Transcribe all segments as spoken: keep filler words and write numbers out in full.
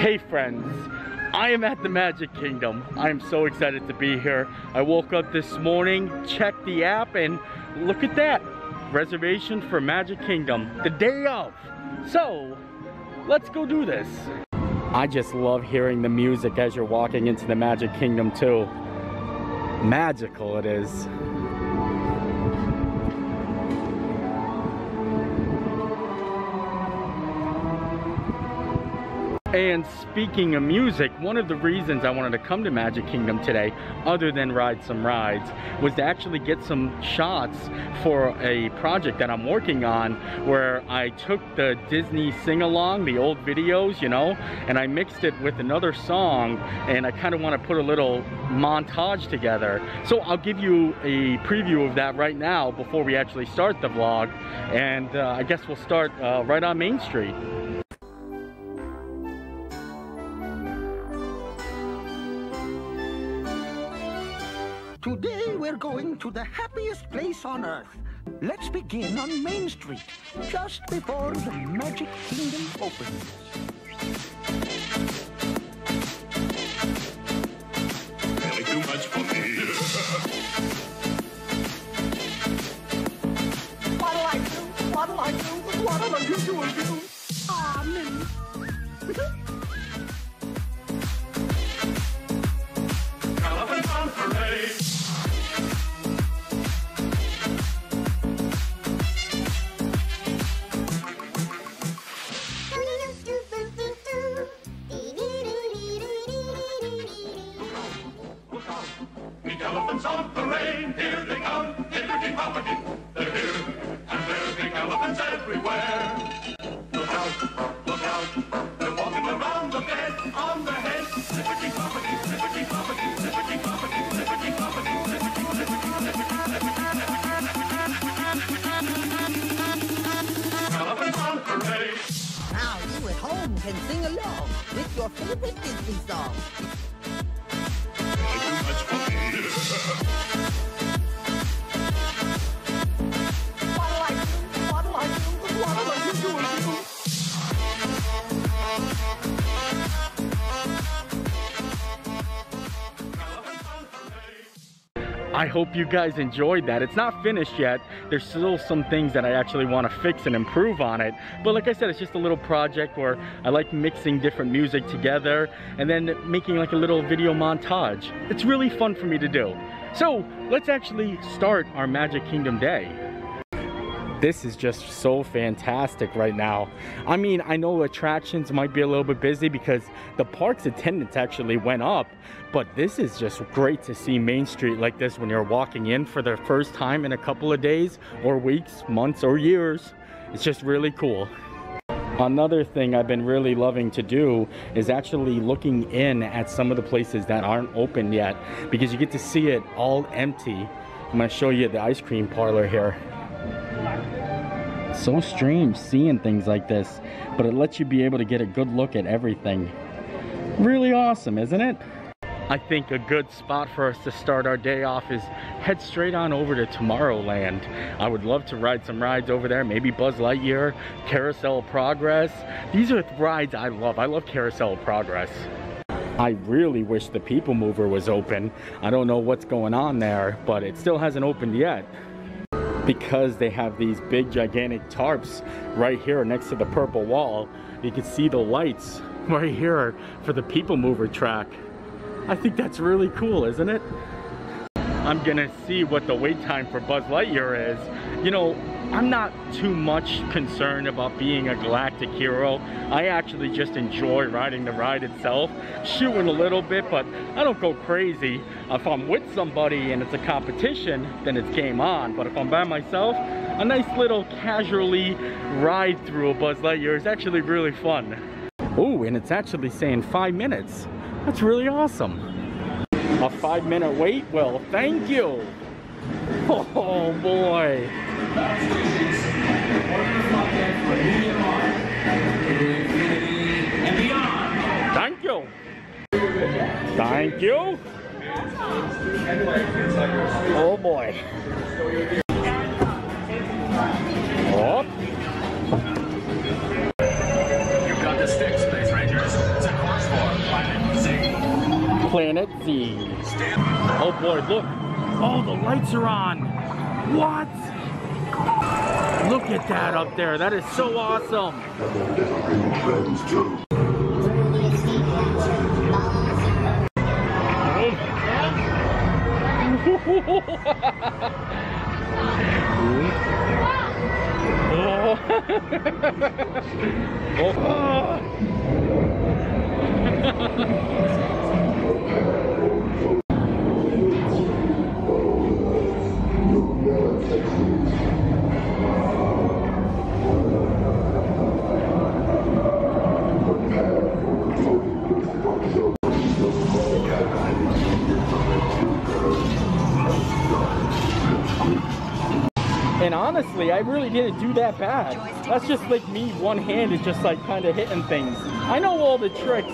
Hey friends, I am at the Magic Kingdom. I am so excited to be here. I woke up this morning, checked the app, and look at that. Reservation for Magic Kingdom, the day of. So, let's go do this. I just love hearing the music as you're walking into the Magic Kingdom too. Magical it is. And speaking of music, one of the reasons I wanted to come to Magic Kingdom today, other than ride some rides, was to actually get some shots for a project that I'm working on where I took the Disney sing-along, the old videos, you know, and I mixed it with another song, and I kind of want to put a little montage together. So I'll give you a preview of that right now before we actually start the vlog, and uh, I guess we'll start uh, right on Main Street. Today we're going to the happiest place on earth. Let's begin on Main Street, just before the Magic Kingdom opens. Really too much for me. What'll I do? What'll I do? What'll I do? I do? Ah, me. I hope you guys enjoyed that. It's not finished yet. There's still some things that I actually want to fix and improve on it. But like I said, it's just a little project where I like mixing different music together and then making like a little video montage. It's really fun for me to do. So let's actually start our Magic Kingdom day. This is just so fantastic right now. I mean, I know attractions might be a little bit busy because the park's attendance actually went up, but this is just great to see Main Street like this when you're walking in for the first time in a couple of days or weeks, months or years. It's just really cool. Another thing I've been really loving to do is actually looking in at some of the places that aren't open yet because you get to see it all empty. I'm gonna show you the ice cream parlor here. So strange seeing things like this, but it lets you be able to get a good look at everything. Really awesome, isn't it? I think a good spot for us to start our day off is head straight on over to Tomorrowland. I would love to ride some rides over there, maybe Buzz Lightyear, Carousel of Progress. These are rides I love. I love Carousel of Progress. I really wish the People Mover was open. I don't know what's going on there, but it still hasn't opened yet. Because they have these big gigantic tarps right here next to the purple wall, you can see the lights right here for the People Mover track. I think that's really cool, isn't it? I'm gonna see what the wait time for Buzz Lightyear is. You know, I'm not too much concerned about being a galactic hero. I actually just enjoy riding the ride itself, shooting a little bit, but I don't go crazy. If I'm with somebody and it's a competition, then it's game on. But if I'm by myself, a nice little casually ride through a Buzz Lightyear is actually really fun. Oh, and it's actually saying five minutes. That's really awesome. A five minute wait? Well, thank you. Oh boy. Thank you. Thank you. Oh boy. Oh. You've got the sticks, Space Rangers. It's a Planet Z. Oh boy, look. Oh, the lights are on. What? Look at that up there. That is so awesome. Oh. And honestly, I really didn't do that bad. That's just like me, one hand is just like kind of hitting things. I know all the tricks.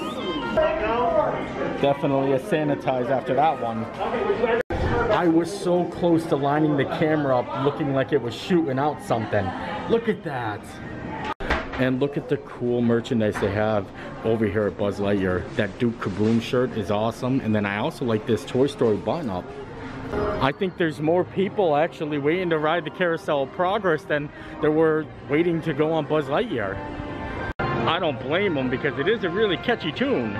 Definitely a sanitize after that one. I was so close to lining the camera up looking like it was shooting out something. Look at that. And look at the cool merchandise they have over here at Buzz Lightyear. That Duke Kaboom shirt is awesome. And then I also like this Toy Story button up. I think there's more people actually waiting to ride the Carousel of Progress than there were waiting to go on Buzz Lightyear. I don't blame them because it is a really catchy tune.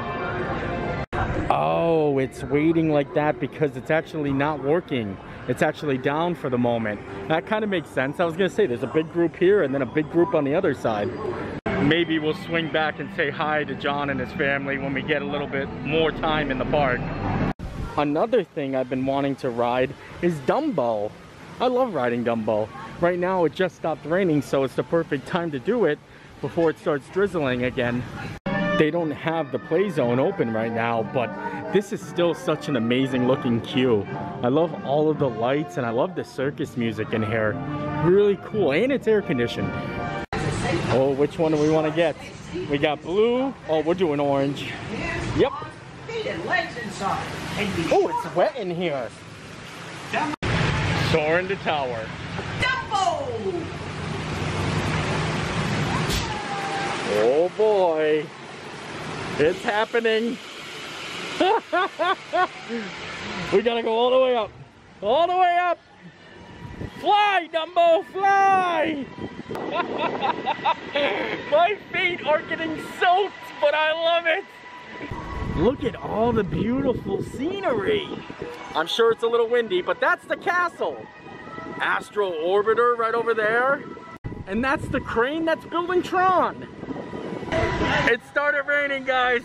Oh, it's waiting like that because it's actually not working. It's actually down for the moment. That kind of makes sense. I was going to say there's a big group here and then a big group on the other side. Maybe we'll swing back and say hi to John and his family when we get a little bit more time in the park. Another thing I've been wanting to ride is Dumbo. I love riding Dumbo. Right now it just stopped raining, so it's the perfect time to do it before it starts drizzling again. They don't have the play zone open right now, but this is still such an amazing looking queue. I love all of the lights and I love the circus music in here. Really cool, and it's air conditioned. Oh, which one do we want to get? We got blue. Oh, we're doing orange. Yep. Oh, it's wet in here. Soaring the tower. Dumbo! Oh boy. It's happening. We gotta go all the way up. All the way up. Fly, Dumbo, fly! My feet are getting soaked, but I love it. Look at all the beautiful scenery. I'm sure it's a little windy, but that's the castle. Astral Orbiter right over there. And that's the crane that's building Tron. It started raining, guys.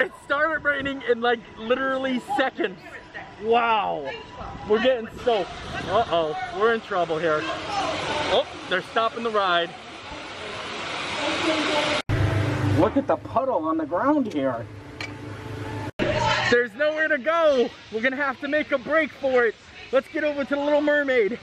It started raining in like literally seconds. Wow. We're getting soaked. Uh-oh, we're in trouble here. Oh, they're stopping the ride. Look at the puddle on the ground here. There's nowhere to go. We're gonna have to make a break for it. Let's get over to the Little Mermaid.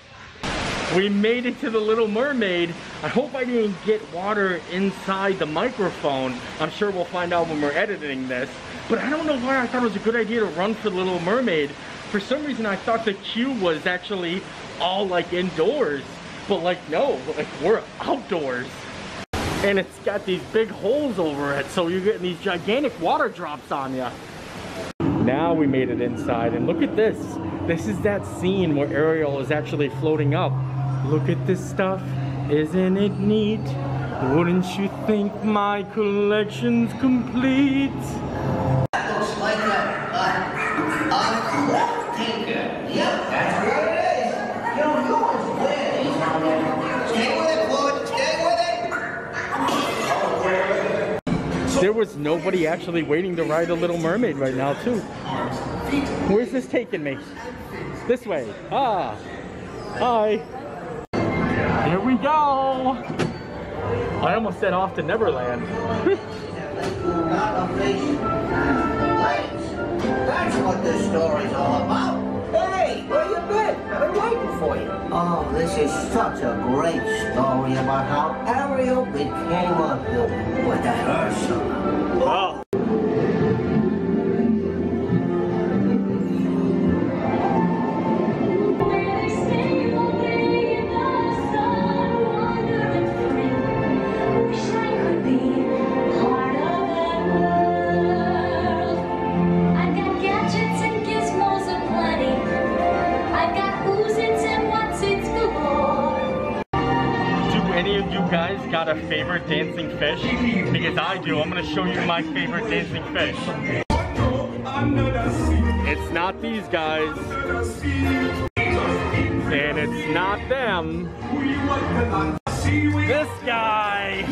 We made it to the Little Mermaid. I hope I didn't get water inside the microphone. I'm sure we'll find out when we're editing this. But I don't know why I thought it was a good idea to run for the Little Mermaid. For some reason, I thought the queue was actually all like indoors. But like, no, like we're outdoors. And it's got these big holes over it. So you're getting these gigantic water drops on you. Now we made it inside, and look at this. This is that scene where Ariel is actually floating up. Look at this stuff. Isn't it neat? Wouldn't you think my collection's complete? That looks like a, uh, a Tigger. Yep, that's what it is. You don't know what's there. Stay with it, Lord. Stay with it. There was nobody actually waiting to ride the Little Mermaid right now, too. Where's this taking me? This way. Ah. Hi. Here we go. I almost said off to Neverland. That's what this story's all about. Hey, where you been? I've been waiting for you. Oh, this is such a great story about how Ariel became a villain with Ursula. Wow. got a favorite dancing fish? Because I do. I'm gonna show you my favorite dancing fish. It's not these guys. And it's not them. This guy!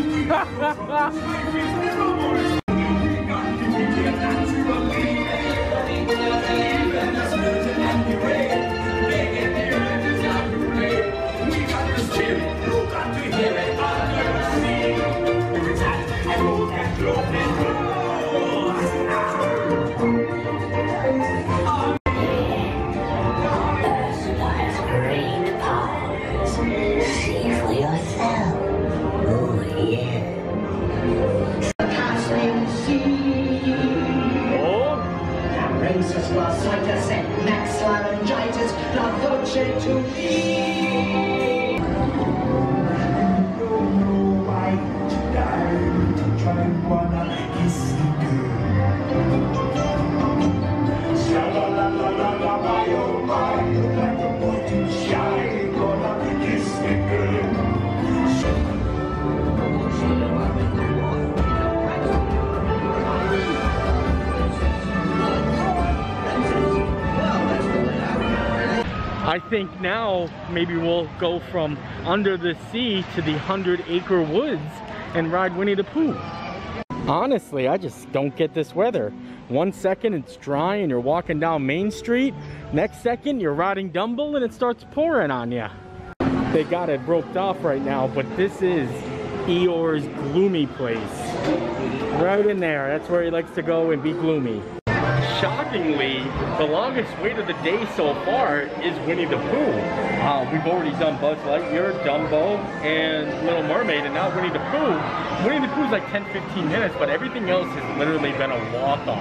I think now maybe we'll go from under the sea to the hundred acre woods and ride Winnie the Pooh. Honestly, I just don't get this weather. One second it's dry and you're walking down Main Street. Next second you're riding Dumbo and it starts pouring on you. They got it roped off right now, but this is Eeyore's gloomy place. Right in there, that's where he likes to go and be gloomy. Shockingly, the longest wait of the day so far is Winnie the Pooh. Uh, we've already done Buzz Lightyear, Dumbo, and Little Mermaid, and now Winnie the Pooh. Winnie the Pooh's like ten, fifteen minutes, but everything else has literally been a walk-on.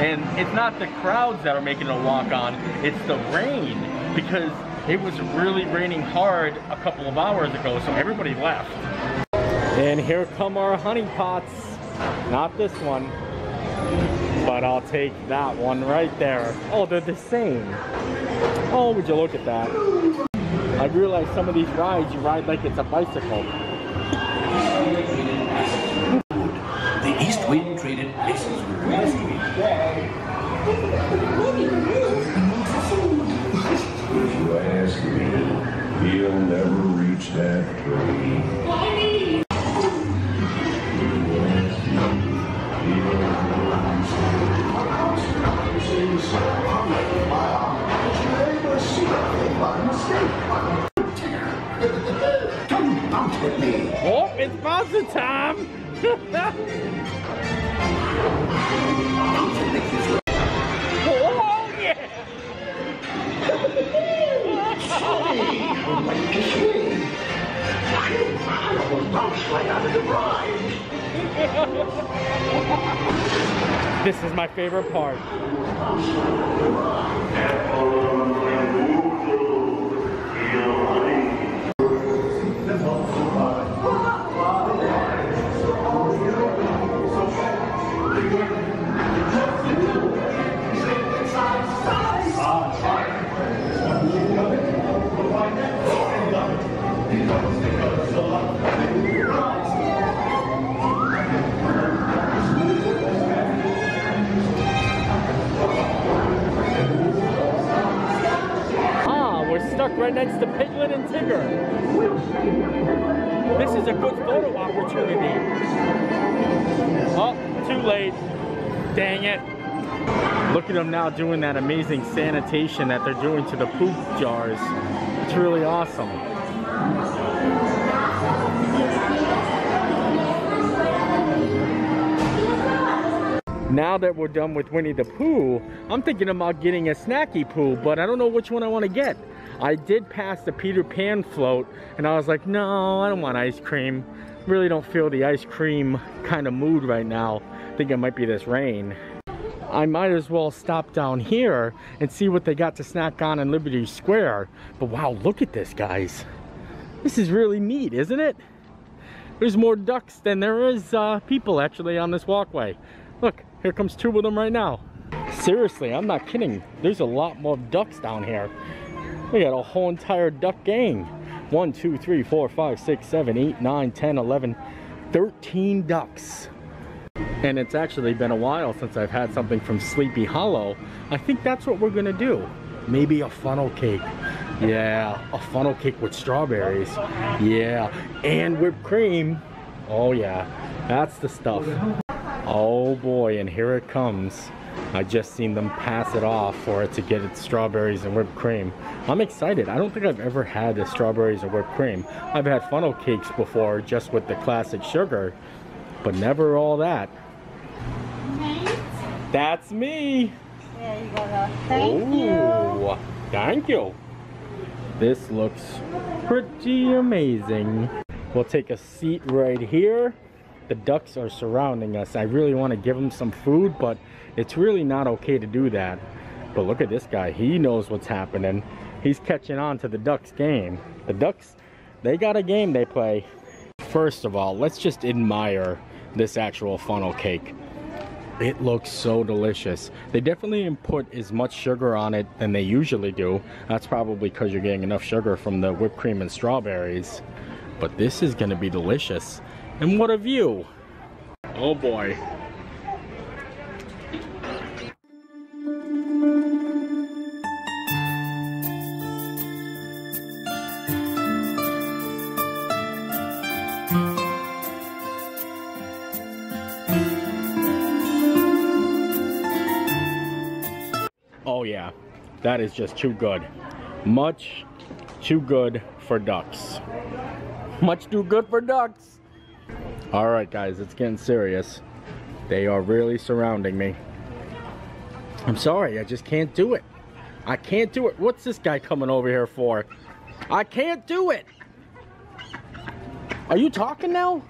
And it's not the crowds that are making it a walk-on, it's the rain, because it was really raining hard a couple of hours ago, so everybody left. And here come our honey pots. Not this one. But I'll take that one right there. Oh, they're the same. Oh, would you look at that. I realize some of these rides, you ride like it's a bicycle. The East Wind traded places with the West Wind. If you ask me, you'll never reach that tree. Come out with me. Oh, it's monster time. Oh, yeah. I will bounce right out of the ride. This is my favorite part. Right next to Piglet and Tigger. This is a good photo opportunity. Oh, too late. Dang it. Look at them now doing that amazing sanitation that they're doing to the poop jars. It's really awesome. Now that we're done with Winnie the Pooh, I'm thinking about getting a snacky poo, but I don't know which one I want to get. I did pass the Peter Pan float, and I was like, no, I don't want ice cream. Really don't feel the ice cream kind of mood right now. I think it might be this rain. I might as well stop down here and see what they got to snack on in Liberty Square. But wow, look at this, guys. This is really neat, isn't it? There's more ducks than there is uh, people actually on this walkway. Look. Here comes two of them right now. Seriously, I'm not kidding. There's a lot more ducks down here. We got a whole entire duck gang. one, two, three, four, five, six, seven, eight, nine, ten, eleven, thirteen ducks. And it's actually been a while since I've had something from Sleepy Hollow. I think that's what we're gonna do. Maybe a funnel cake. Yeah, a funnel cake with strawberries. Yeah, and whipped cream. Oh yeah, that's the stuff. Oh boy, and here it comes. I just seen them pass it off for it to get its strawberries and whipped cream. I'm excited. I don't think I've ever had a strawberries or whipped cream. I've had funnel cakes before, just with the classic sugar, but never all that. Nice. That's me. There you go. Thank Ooh, you. Thank you. This looks pretty amazing. We'll take a seat right here. The ducks are surrounding us. I really want to give them some food, but it's really not okay to do that. But look at this guy. He knows what's happening. He's catching on to the ducks' game. The ducks, they got a game they play. First of all, let's just admire this actual funnel cake. It looks so delicious. They definitely didn't put as much sugar on it than they usually do. That's probably because you're getting enough sugar from the whipped cream and strawberries. But this is going to be delicious. And what a view! Oh boy. Oh yeah, that is just too good. Much too good for ducks. Much too good for ducks! Alright guys, it's getting serious. They are really surrounding me. I'm sorry, I just can't do it. I can't do it. What's this guy coming over here for? I can't do it! Are you talking now?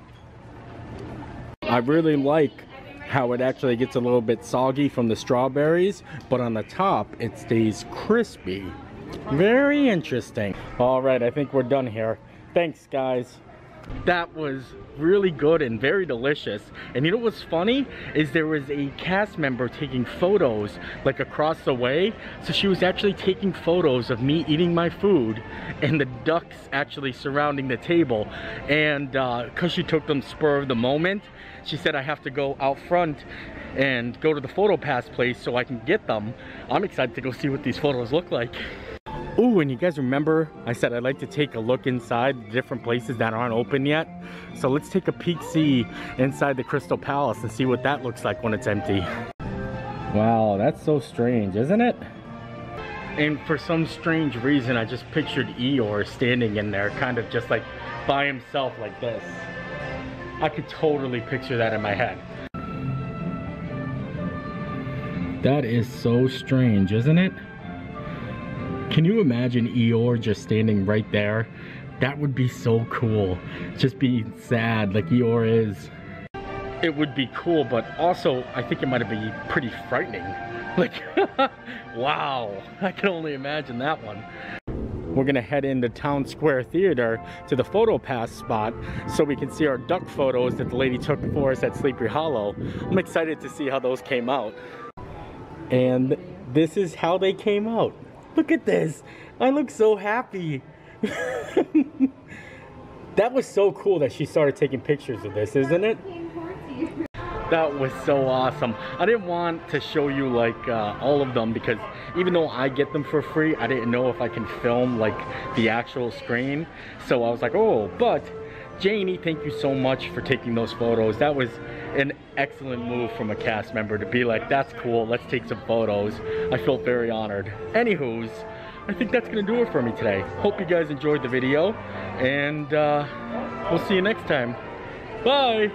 I really like how it actually gets a little bit soggy from the strawberries, but on the top it stays crispy. Very interesting. Alright, I think we're done here. Thanks guys. That was really good and very delicious. And you know what's funny is there was a cast member taking photos like across the way. So she was actually taking photos of me eating my food and the ducks actually surrounding the table. And uh, because she took them spur of the moment, she said I have to go out front and go to the PhotoPass place so I can get them. I'm excited to go see what these photos look like. Ooh, and you guys remember I said I'd like to take a look inside the different places that aren't open yet. So let's take a peek see inside the Crystal Palace and see what that looks like when it's empty. Wow, that's so strange, isn't it? And for some strange reason, I just pictured Eeyore standing in there kind of just like by himself like this. I could totally picture that in my head. That is so strange, isn't it? Can you imagine Eeyore just standing right there? That would be so cool. Just being sad like Eeyore is. It would be cool, but also I think it might have been pretty frightening. Like, wow, I can only imagine that one. We're gonna head into Town Square Theater to the PhotoPass spot so we can see our duck photos that the lady took for us at Sleepy Hollow. I'm excited to see how those came out. And this is how they came out. Look at this. I look so happy. That was so cool that she started taking pictures of this, isn't it? That was so awesome. I didn't want to show you like uh, all of them because even though I get them for free, I didn't know if I can film like the actual screen. So I was like, oh, but Janie, thank you so much for taking those photos. That was an excellent move from a cast member to be like, that's cool, let's take some photos. I felt very honored. Anywho's, I think that's gonna do it for me today. Hope you guys enjoyed the video, and uh, we'll see you next time. Bye!